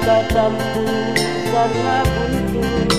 Kataku sangat untuk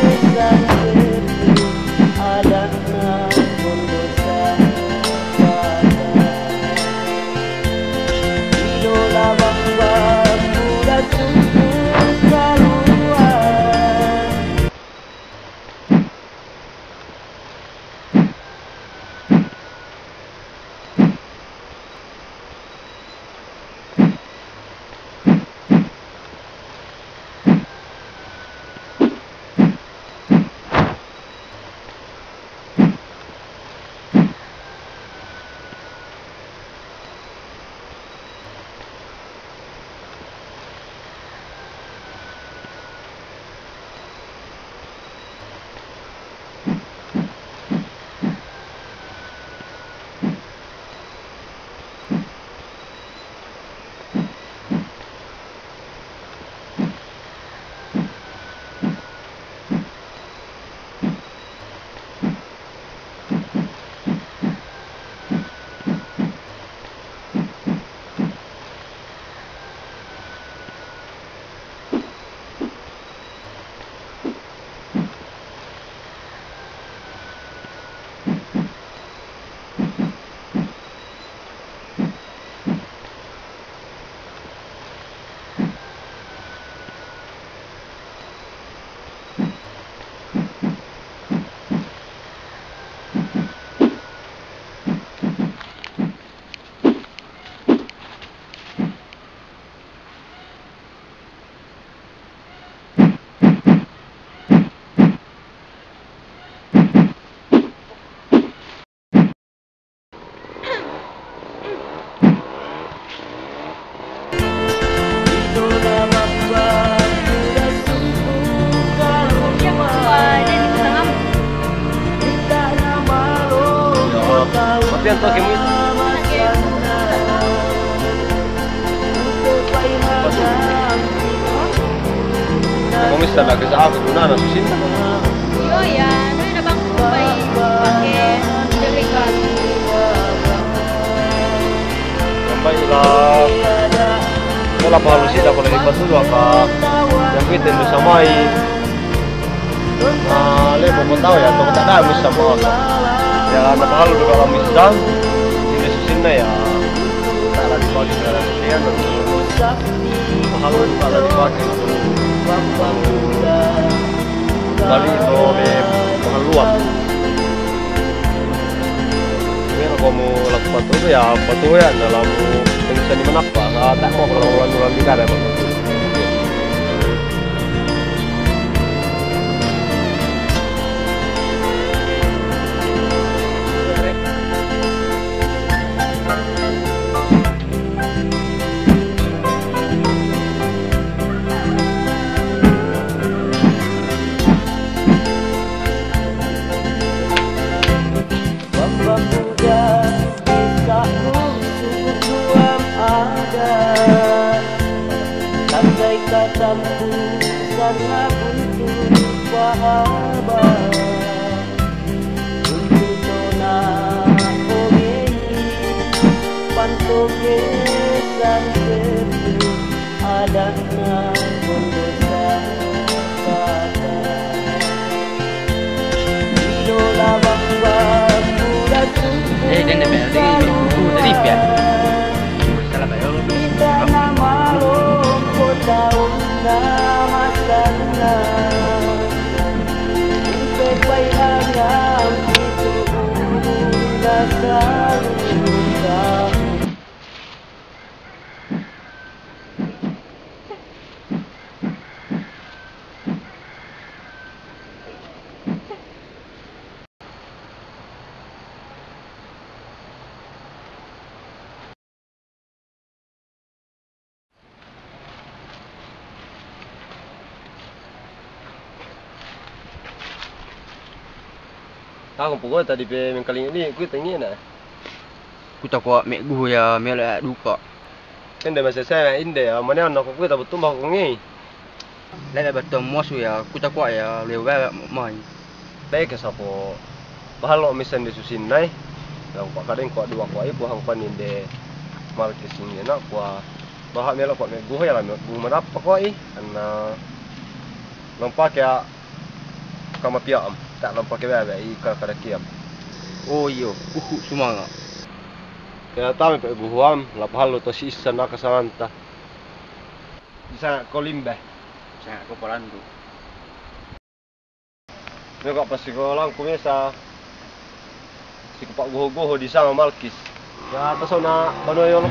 dan itu adakah dosa pada idola bangga sudah sungguh keluar. Yang tuh game itu kamu bisa pakai apa guna nasi sih? Yo ya, ini ada bang bayi pakai jerikan. Sampailah, kalau baru sih dah boleh dibantu apa? Yang kita tentu samai. Nah, lebih mau tahu ya, kalau tak ada mesti sama. Ya, nakal juga kalau misal jenis sini ya, kalau dipakai dalam sini kan kalau dipakai kali itu pengeluar. Jadi kalau mau lakukan batu ya batu ya dalam pengurusan di mana pak? Nah, tak mau kalau ulang-ulang juga ada. Katamu sangat untuk bahagia untuk nona ini pantau kesan terus adakah dosa pada idola bangga sudah sungguh keluar. Hãy subscribe cho kênh Ghiền Mì Gõ để không bỏ lỡ Aku pun tadi pe mengkaling ni, aku tanya nak. Aku tak kuat mek gue ya, mek lek duka. Kan dah masa saya indah, mana nak aku tak betul mau ni. Lek betul mos ya, aku tak kuat ya, lewat mai. Baik ke sapo. Bahalo mesen di susin nai. Lah aku kadang kuat dua kuat ibu hang panin de marketing ni nak kuat. Bahak mek kuat mek gue ya lah, gue mana apa kuat i. Ana nampak ya kama piam. Tak nampak kebaya, ikan kerakiam. Oh iyo, semangat. Kita tahu pak buhuam, lapal lo tosis sana kesanta. Bisa kau limbah, bisa kau perandu. Mereka pasti kau lang kau biasa. Si kupak goh di sana malkis. Ya atas sana banoyol.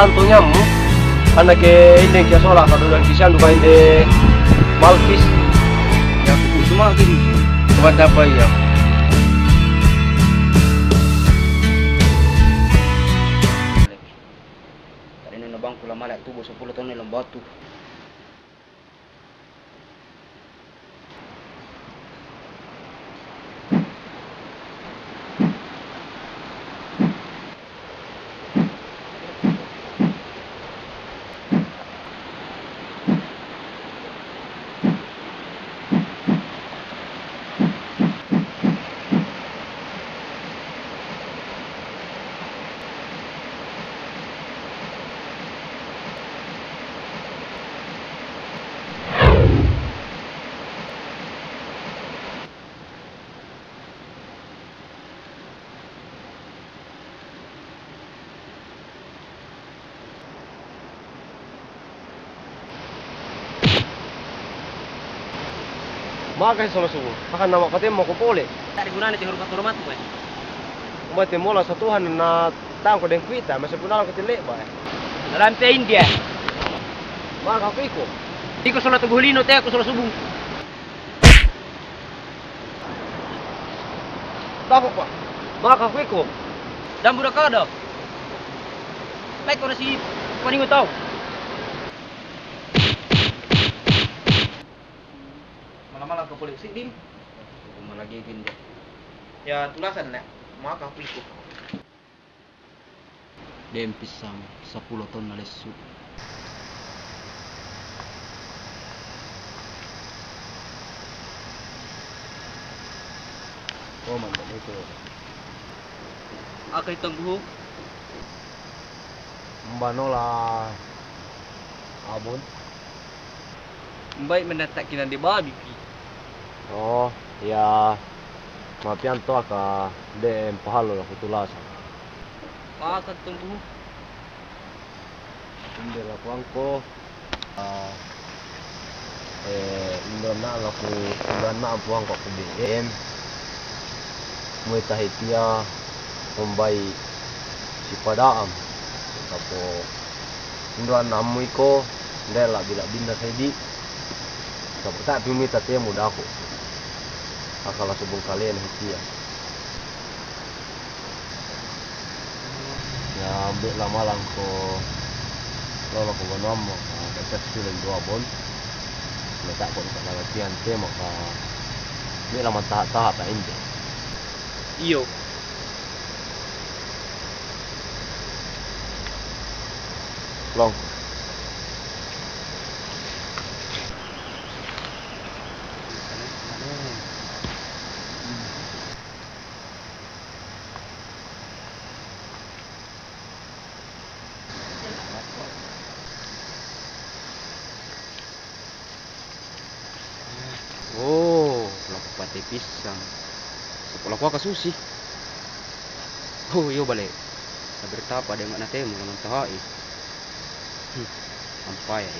Tantunya mu, anak ke ini yang solah kalau dalam kisah duka ini malkis, ya aku semua gini, buat apa ya? Tadi nuna bangku lama lek tu, 10 tahun dalam batu. Makasih sama subuh. Makan nama katanya mau ke boleh. Tak digunakan di huruf kata rumahmu. Umat temulah satu han na tangko dan kuita masih pun orang ketelek bae. Dalam pe India. Mak aku ikut. Ikut salat subuh lino teh aku salat subuh. Tak apa. Mak aku ikut. Dan budak kado. Baik orang si paningu tahu. Malah ke polisi dim, malah lagi gini ya tulasan lah, maka aku ikut. Dem pisang 10 ton lesu. Oh mantap itu. Aku hitung buku. Mbak Nola, abon. Baik menetak kita di babi. Oh, ya. Mapian to aka DM pahalo lah kutulasa. Maka tunggu. Indah lah kuangko. Indah nak lah ku. Indah nak kuangko ku DM. Mui tahitia. Mumbai. Si padaam. Kapo. Indah nak mui ko. Indah lah bila binda sedi. Kapo tak bumi tatia muda aku. Akalah sebelum kalian hikian. Ya ambil lama langko Kalau aku nomor kecap silen dua bon, letak pun tak latihan tema ka. Ini lama tahap-tahap tak indah. Iyo. Long. Pate pisang sekolah kuah kasusi. Oh yo balik sabar tapa ada makna temu lawan tahai sampai ya.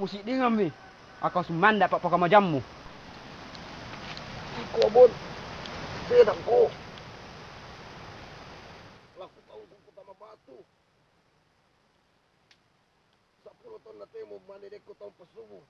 Musik dia ngami. Aku seman dapat pakai majammu. Aku bon. Saya tak ko. Laku tahu buku tambah batu. 10 ton natemu mandi deku tahun pesubuh.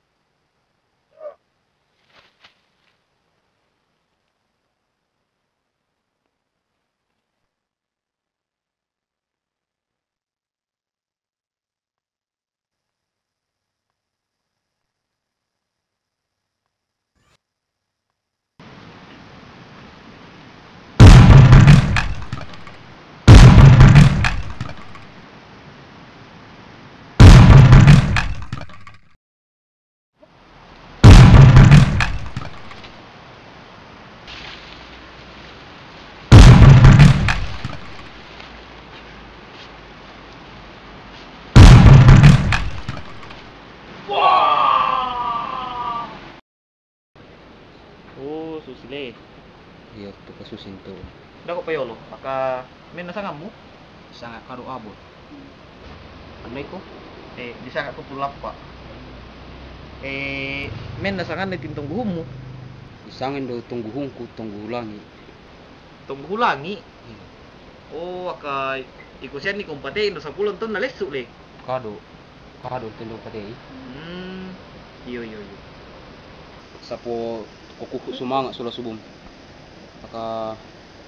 Susile. Iya, tu kesusin tu. Dah kok payolo, maka mena sangamu? Sangat karu abot. Andai ko? Di sangat ko pulap pak. Mena sangat netin tungguhmu. Di sangat do tungguhungku tunggulangi. Tunggulangi? Oh, maka ikusian ni kompatei do 10 ton dah lesu le. Kado tendok patei. Iyo. Sapo kokuk semangat sulah subum. Maka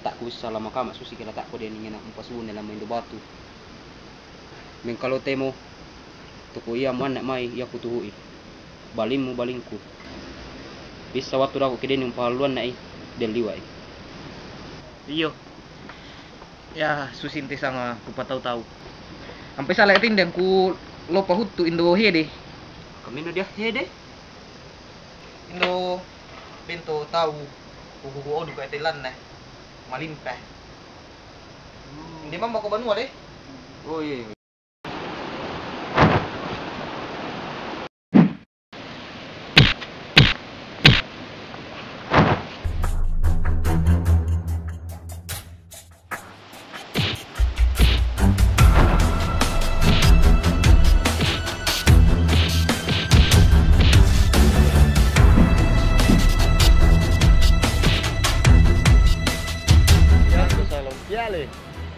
tak ku salah maka maksusi kala tak ku dia ingin nak umpasubun dalam main batu. Men kalau temo tuku ia man nak mai ia ku tuhui. Balimu balingku. Bisa waktu aku ke dia umpaluan nai dan liwai. Iyo. Ya susin ti sanga ku patau-tau. Ampe salah tindang ku lopa hutu indo hede. Kamino dia hede. Indo bento tahu kuku-kuku duka etelan neh malimpeh demam bako banua deh. Oh iya le.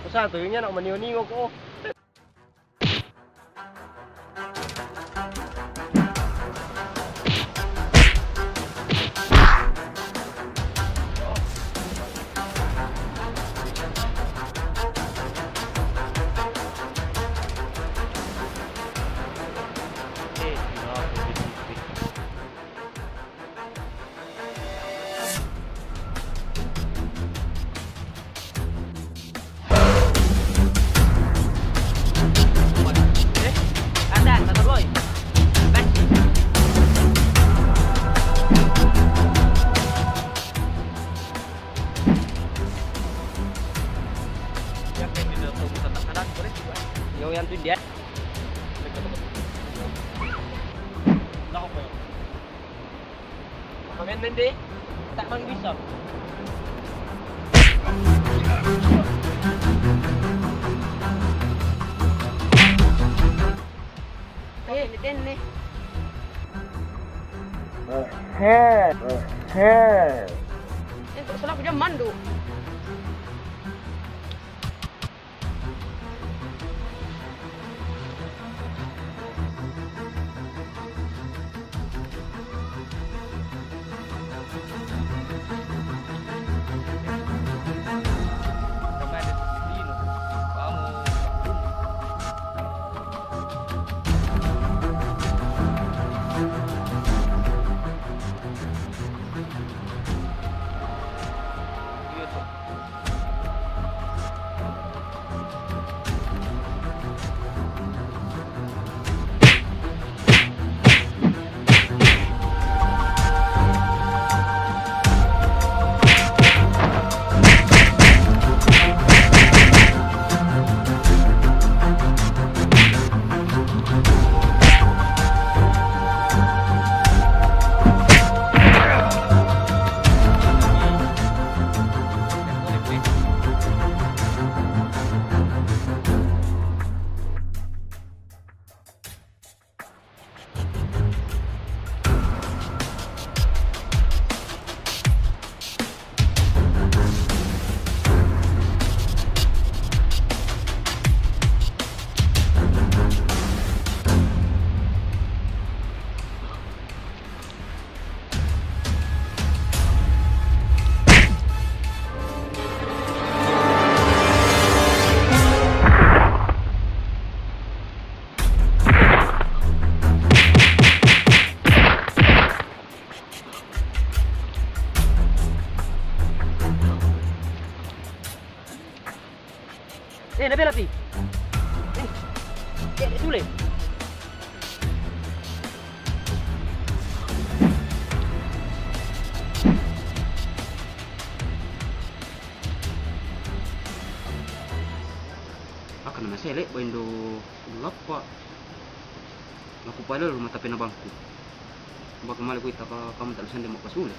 Pasal tu nya nak meniuni kok. Dia nak apa? Komen mende tak mang bisa. Entuk salah kerja mandu. Nak bela pi? Dek sulit. Aku nak selek window lapok. Aku padahal rumah tapi na bangku. Bangku malah aku tak kamu tak lusan dia mau pasulah.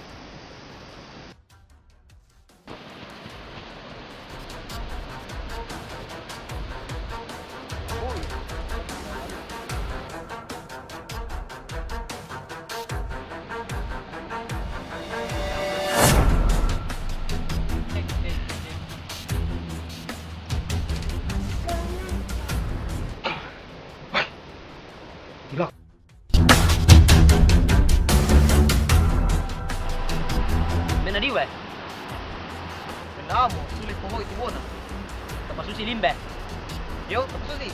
Andiamo, sulle pomoi di buona. Tappa su si limbe. Io tappa su si.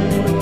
pun